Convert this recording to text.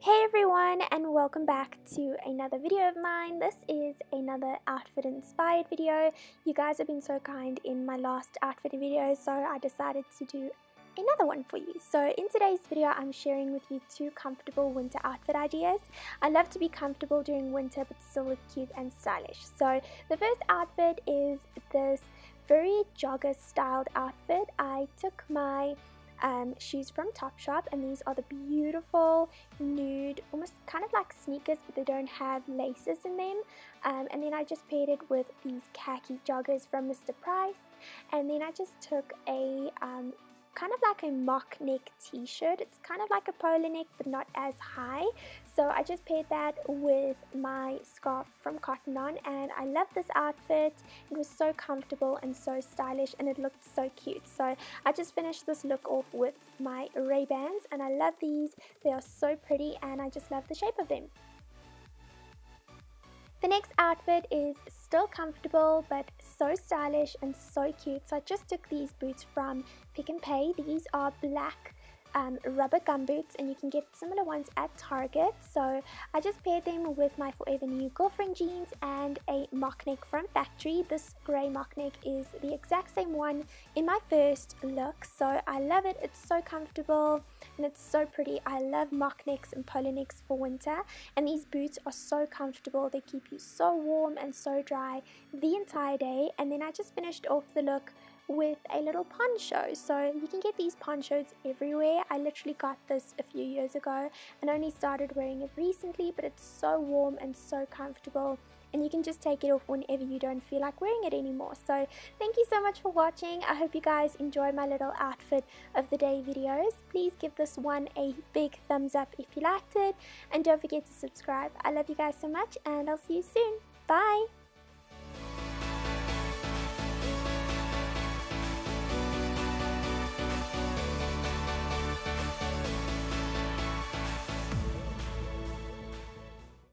Hey everyone, and welcome back to another video of mine. This is another outfit inspired video. You guys have been so kind in my last outfit video, so I decided to do another one for you. So in today's video, I'm sharing with you two comfortable winter outfit ideas. I love to be comfortable during winter but still look cute and stylish. So the first outfit is this very jogger styled outfit. I took my shoes from Topshop, and these are the beautiful nude, almost kind of like sneakers, but they don't have laces in them, and then I just paired it with these khaki joggers from Mr. Price, and then I just took a kind of like a mock neck t-shirt. It's kind of like a polo neck but not as high, so I just paired that with my scarf from Cotton On, and I love this outfit. It was so comfortable and so stylish, and it looked so cute. So I just finished this look off with my Ray-Bans, and I love these. They are so pretty, and I just love the shape of them. The next outfit is still comfortable but so stylish and so cute. So I just took these boots from Pick n Pay. These are black rubber gum boots, and you can get similar ones at Target. So I just paired them with my Forever New girlfriend jeans and a mock neck from Factory. This grey mock neck is the exact same one in my first look, so I love it. It's so comfortable and it's so pretty. I love mock necks and polo necks for winter, and these boots are so comfortable. They keep you so warm and so dry the entire day. And then I just finished off the look with a little poncho. So you can get these ponchos everywhere. I literally got this a few years ago and only started wearing it recently, but it's so warm and so comfortable, and you can just take it off whenever you don't feel like wearing it anymore. So thank you so much for watching. I hope you guys enjoy my little outfit of the day videos. Please give this one a big thumbs up if you liked it, and don't forget to subscribe. I love you guys so much, and I'll see you soon. Bye.